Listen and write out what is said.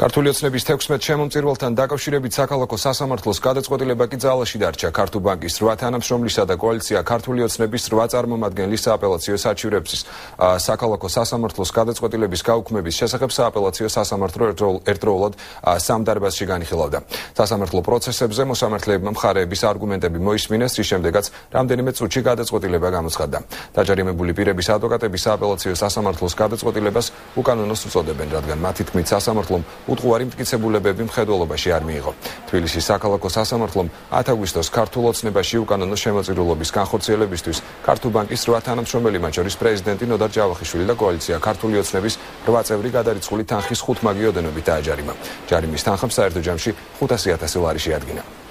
Cartul țnebis tekumet შემომწირვალთან დაკავშირებით საქალაქო სასამართლოს გადაწყვეტილება კი ძალაში დარჩა. Cartu Bankis 8 თანამშრომლისა და კოალიცია ქართული ოცნების 8 წარმომადგენლის სააპელაციო საჩივრებსის საქალაქო სასამართლოს გადაწყვეტილების გაუქმების შესახებ სააპელაციო სასამართლო ერთდროულად სამ დარბაზში განიხილავდა. Სასამართლო პროცესებზე მოსამართლეებმა მხარეების არგუმენტები მოისმინეს, რის შემდეგაც რამდენიმე წუთში გადაწყვეტილება გამოცხადდა. Დაჯარიმებული პირების ადვოკატები სააპელაციო სასამართლოს გადაწყვეტილებას უკანონოს უწოდებენ, რადგან მათი თქმით სასამართლომ უთხუარი მტკიცებულებები მხედველობაში არ მიიღო. Თბილისის საქალაქო სასამართლომ 10 აგვისტოს ქართულ ოცნებაში უკანონო შემოწირულობის განხორციელებისთვის ქართულ ბანკის 8 თანამშრომელი, მათ შორის პრეზიდენტი ნოდარ ჯავახიშვილი და კოალიცია ქართული ოცნების 8 წევრი გადარიცხული თანხის 5 მაგიოდენობით დააჯარიმა. ჯარიმის თანხამ საერთო ჯამში 500.000 ლარი შეადგინა.